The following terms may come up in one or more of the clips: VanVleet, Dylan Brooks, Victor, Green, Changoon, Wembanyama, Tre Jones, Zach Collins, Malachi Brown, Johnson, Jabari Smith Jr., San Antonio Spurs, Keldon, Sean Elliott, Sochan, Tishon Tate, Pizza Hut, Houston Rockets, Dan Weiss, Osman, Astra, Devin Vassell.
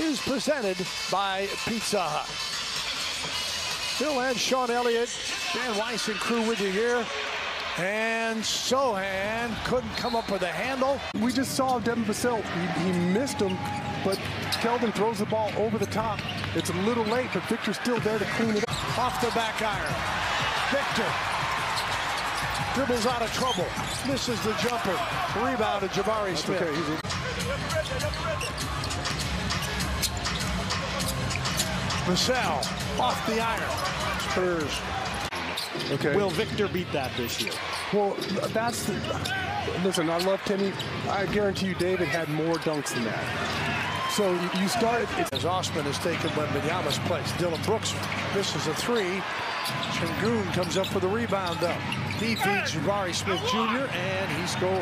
is presented by Pizza Hut. Phil and Sean Elliott, Dan Weiss and crew with you here. And Sochan couldn't come up with a handle. We just saw Devin Vassell. He missed him, but Keldon throws the ball over the top. It's a little late, but Victor's still there to clean it up. Off the back iron. Victor dribbles out of trouble. Misses the jumper. Rebound to Jabari Smith. Okay, Vassell off the iron. Spurs. Okay. Will Victor beat that this year? Well, that's the... Listen, I love Timmy. I guarantee you David had more dunks than that. So you start... As Osman has taken Wembanyama's place. Dylan Brooks misses a three. Changoon comes up for the rebound, though. He feeds Jabari Smith Jr., and he scores.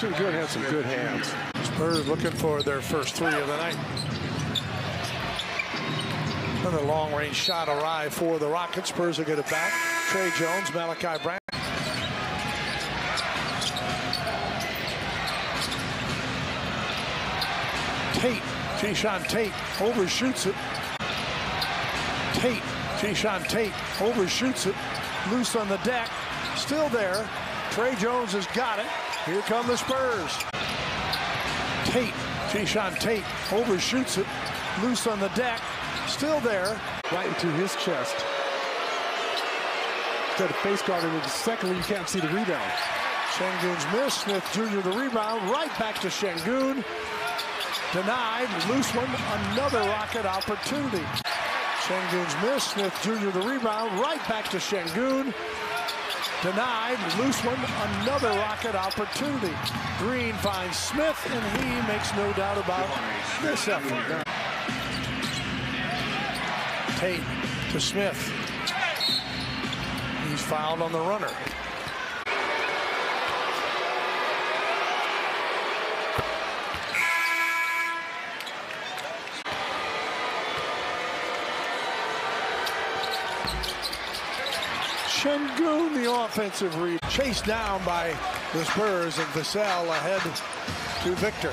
Changoon had some good hands. Spurs looking for their first three of the night. Another long-range shot arrived for the Rockets. Spurs will get it back. Tre Jones, Malachi Brown. Tate, Tishon Tate overshoots it. Tate, Tishon Tate overshoots it. Loose on the deck. Still there. Tre Jones has got it. Here come the Spurs. Tate, Tishon Tate overshoots it. Loose on the deck. Still there. Right into his chest. Instead of face guarding with the second one, you can't see the rebound. Shangoon's miss. Smith Jr. the rebound. Right back to Shangoon. Denied. Loose one. Another Rocket opportunity. Shangoon's miss. Smith Jr. the rebound. Right back to Shangoon. Denied. Loose one. Another Rocket opportunity. Green finds Smith, and he makes no doubt about this effort. Tate to Smith. He's fouled on the runner. Changoon, the offensive read. Chased down by the Spurs, and Vassell ahead to Victor.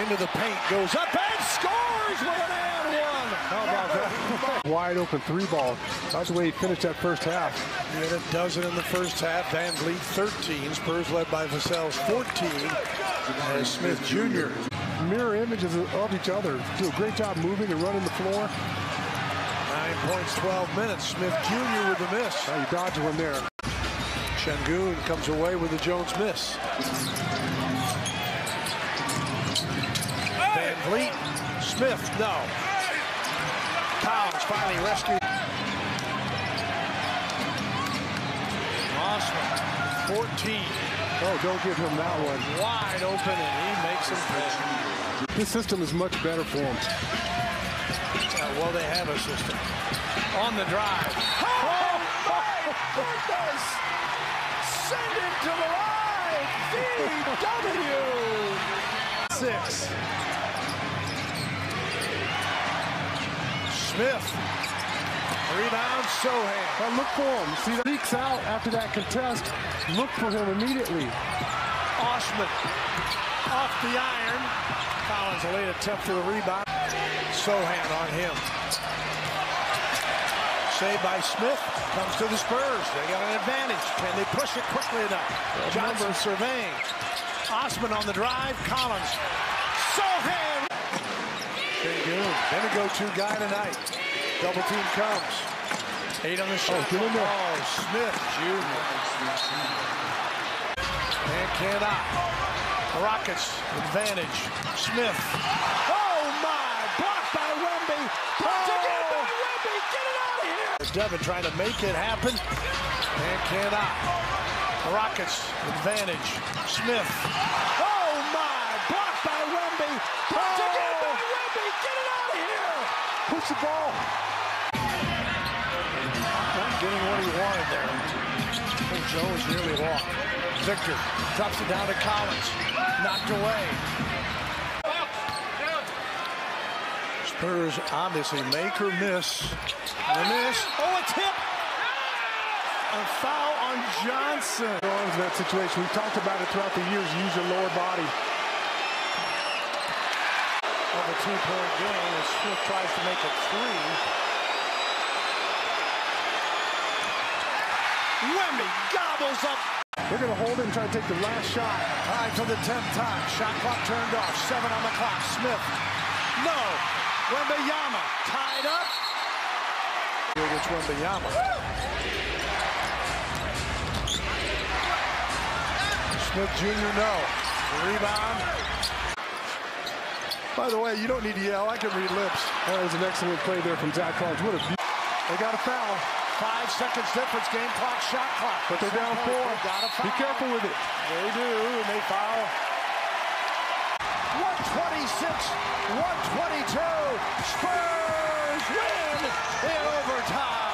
Into the paint, goes up and scores with an and one. How about that? Wide open three ball. That's the way he finished that first half. He had a dozen in the first half. VanVleet 13. Spurs led by Vassell's 14. And Smith Jr. Mirror images of each other. Do a great job moving and running the floor. 9 points, 12 minutes. Smith Jr. with the miss. Oh, you dodged one there. Changoon comes away with the Jones miss. VanVleet, Smith, no. Collins finally rescued. Osman, 14. Oh, don't give him that one. Wide open, and he makes him pay. This system is much better for him. Well, they have a system. On the drive. Oh, my goodness! Send it to the line! VW! Six. Smith. Rebound, Sochan. Now look for him. See, that leaks out after that contest. Look for him immediately. Osman off the iron. Collins a late attempt for the rebound. Sochan on him. Saved by Smith. Comes to the Spurs. They got an advantage. Can they push it quickly enough? Johnson surveying. Osman on the drive. Collins. Sochan. Then we go two guy tonight. Double team comes. Eight on the shot. Oh, Smith Jr. And cannot. The Rockets advantage. Smith. Oh my! Blocked by Wemby. Blocked again by Wemby. Get it out of here. Devin trying to make it happen. And cannot. The Rockets advantage. Smith. Oh my! Blocked by Wemby. Blocked again by Wemby. Get it out of here! Push the ball. Not getting what he wanted there. Jones nearly walked. Victor drops it down to Collins. Knocked away. Spurs obviously make or miss. And miss. Oh, it's hit! A foul on Johnson. Jones in that situation. We've talked about it throughout the years. Use your lower body. of a two-point game as Smith tries to make a three. Wemby gobbles up. They're going to hold him, try to take the last shot. Tied for the 10th time. Shot clock turned off. 7 on the clock. Smith. No. Wembanyama tied up. Here gets Wembanyama. Smith Jr. No. Rebound. By the way, you don't need to yell. I can read lips. That was an excellent play there from Zach Collins. What a they got a foul. 5 seconds difference, game clock, shot clock. But they're down 4. Be careful with it. They do, and they foul. 126, 122. Spurs win in overtime.